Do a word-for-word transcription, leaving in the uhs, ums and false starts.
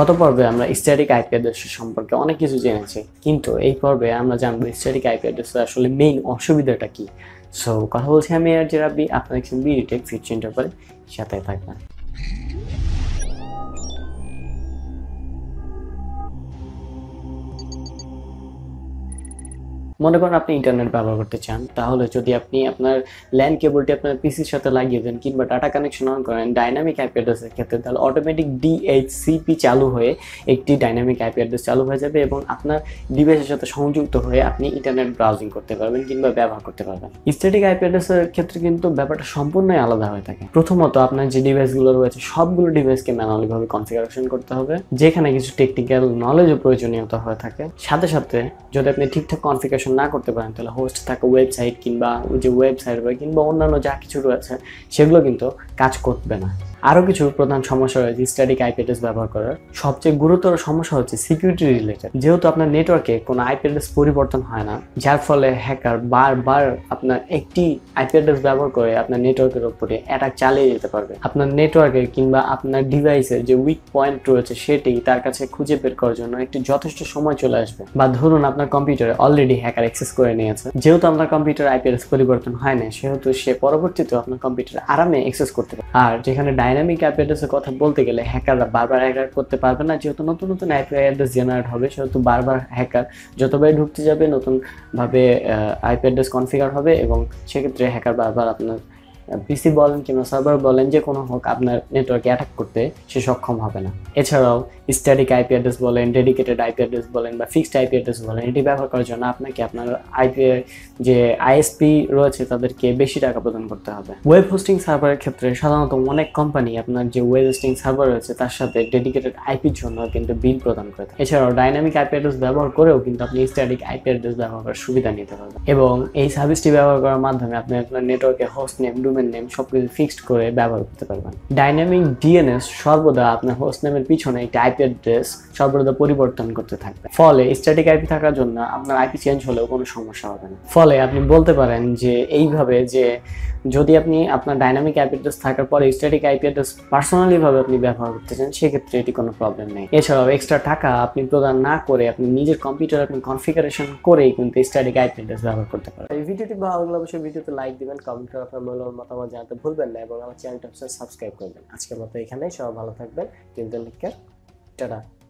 গত পর্বে আমরা স্ট্যাটিক আইপি অ্যাড্রেস সম্পর্কে অনেক কিছু জেনেছি, কিন্তু এই পর্বে আমরা জানবো স্ট্যাটিক আইপি অ্যাড্রেসের আসলে মেইন অসুবিধাটা কি। সো কথা বলছি আমি আর যে রাব্বি, আপনারা দেখছেন বিডিটেক ফিউচার ইন্টারপ্রাইজ, সাথে থাকবেন। মনে করেন আপনি ইন্টারনেট ব্যবহার করতে চান, তাহলে যদি আপনি আপনার ল্যান্ড কেবলটি আপনার পিসির সাথে লাগিয়ে দেন কিংবা ডাটা কানেকশন অন করেন ডাইনামিক আইপি অ্যাড্রেসের ক্ষেত্রে, তাহলে অটোমেটিক ডিএইচসিপি চালু হয়ে একটি ডাইনামিক আইপি অ্যাড্রেস চালু হয়ে যাবে এবং আপনার ডিভাইসের সাথে সংযুক্ত হয়ে আপনি ইন্টারনেট ব্রাউজিং করতে পারবেন কিংবা ব্যবহার করতে পারবেন। স্ট্যাটিক আইপি অ্যাড্রেসের ক্ষেত্রে কিন্তু ব্যাপারটা সম্পূর্ণই আলাদা হয়ে থাকে। প্রথমত, আপনার যে ডিভাইসগুলো রয়েছে সবগুলো ডিভাইসকে ম্যানুয়ালিভাবে কনফিগারেশন করতে হবে, যেখানে কিছু টেকনিক্যাল নলেজও প্রয়োজনীয়তা হয়ে থাকে। সাথে সাথে যদি আপনি ঠিকঠাক কনফিগারেশন না করতে পারেন, তাহলে হোস্ট থাকা ওয়েবসাইট কিংবা যে ওয়েবসাইট বা কিংবা অন্যান্য যা কিছু রয়েছে সেগুলো কিন্তু কাজ করবে না। আরও কিছু প্রধান সমস্যা রয়েছে স্ট্যাটিক আইপি অ্যাড্রেস ব্যবহার করার। সবচেয়ে গুরুতর সমস্যা হচ্ছে সিকিউরিটি রিলেটেড। যেহেতু আপনার নেটওয়ার্কে কোনো আইপি অ্যাড্রেস পরিবর্তন হয় না, যার ফলে হ্যাকার বারবার আপনার একটি আইপি অ্যাড্রেস ব্যবহার করে আপনার নেটওয়ার্কের উপরে অ্যাটাক চালিয়ে যেতে পারবে। আপনার নেটওয়ার্কে কিংবা আপনার ডিভাইসের যে উইক পয়েন্ট রয়েছে সেটি তার কাছে খুঁজে বের করার জন্য একটি যথেষ্ট সময় চলে আসবে। বা ধরুন আপনার কম্পিউটারে অলরেডি হ্যাকার অ্যাক্সেস করে নিয়েছে, যেহেতু আপনার কম্পিউটার আইপি অ্যাড্রেস পরিবর্তন হয় না, সেহেতু সে পরবর্তীতে আপনার কম্পিউটার আরামে অ্যাক্সেস করতে পারে। আর যেখানে ডাইনামিক আইপি অ্যাড্রেসের কথা বলতে গেলে হ্যাকাররা বারবার হ্যাকার করতে পারবে না, যেহেতু নতুন নতুন আইপি অ্যাড্রেস জেনারেট হবে, সেহেতু বারবার হ্যাকার যতবারই ঢুকতে যাবে নতুনভাবে আইপি অ্যাড্রেস কনফিগার হবে এবং সেক্ষেত্রে হ্যাকার বারবার আপনার পিসি বলেন কিংবা সার্ভার বলেন যে কোনো হোক আপনার নেটওয়ার্কে অ্যাটাক করতে সে সক্ষম হবে না। এছাড়াও স্ট্যাটিক আইপি অ্যাড্রেস বলেন, ডেডিকেটেড আইপি অ্যাড্রেস বলেন বা ফিক্সড আইপি অ্যাড্রেস বলেন, এটি ব্যবহার করার জন্য আপনাকে আপনার আইপি যে আইএসপি রয়েছে তাদেরকে বেশি টাকা প্রদান করতে হবে। ওয়েব হোস্টিং সার্ভারের ক্ষেত্রে সাধারণত অনেক কোম্পানি আপনার যে ওয়েব হোস্টিং সার্ভার রয়েছে তার সাথে ডেডিকেটেড আইপির জন্য কিন্তু বিল প্রদান করে। এছাড়াও ডাইনামিক আইপি অ্যাড্রেস ব্যবহার করেও কিন্তু আপনি স্ট্যাটিক আইপি অ্যাড্রেস ব্যবহার করার সুবিধা নিতে পারবেন এবং এই সার্ভিসটি ব্যবহার করার মাধ্যমে আপনি আপনার নেটওয়ার্কে হোস্ট নেম, ডোমেন নেম সবকিছু ফিক্সড করে ব্যবহার করতে পারবেন। ডাইনামিক ডিএনএস সর্বদা আপনার হোস্ট নেমের পিছনে একটা আইপি অ্যাড্রেস সর্বদা পরিবর্তন করতে থাকবে, ফলে স্ট্যাটিক আইপি থাকার জন্য আপনার আইপি চেঞ্জ হলেও কোনো সমস্যা হবে না। ফলে আপনি বলতে পারেন যে এইভাবে যে যদি আপনি আপনার ডাইনামিক আইপি অ্যাড্রেস থাকার পরে স্ট্যাটিক আইপি অ্যাড্রেস পার্সোনালিভাবে আপনি ব্যবহার করতে চান, সেক্ষেত্রে এটি কোনো প্রবলেম নেই। এছাড়াও এক্সট্রা টাকা আপনি প্রদান না করে আপনি নিজের কম্পিউটার আপনি কনফিগারেশন করেই কিন্তু স্ট্যাটিক আইপি অ্যাড্রেস ব্যবহার করতে পারেন। এই ভিডিওটি ভালো লাগলে অবশ্যই ভিডিওতে লাইক দিবেন, কমেন্ট করে আপনার মূল্যবান মতামত জানাতে ভুলবেন না এবং আমার চ্যানেলটা সাবস্ক্রাইব করবেন। আজকের মতো এখানেই, সবাই ভালো থাকবেন। Till then, take care, tata.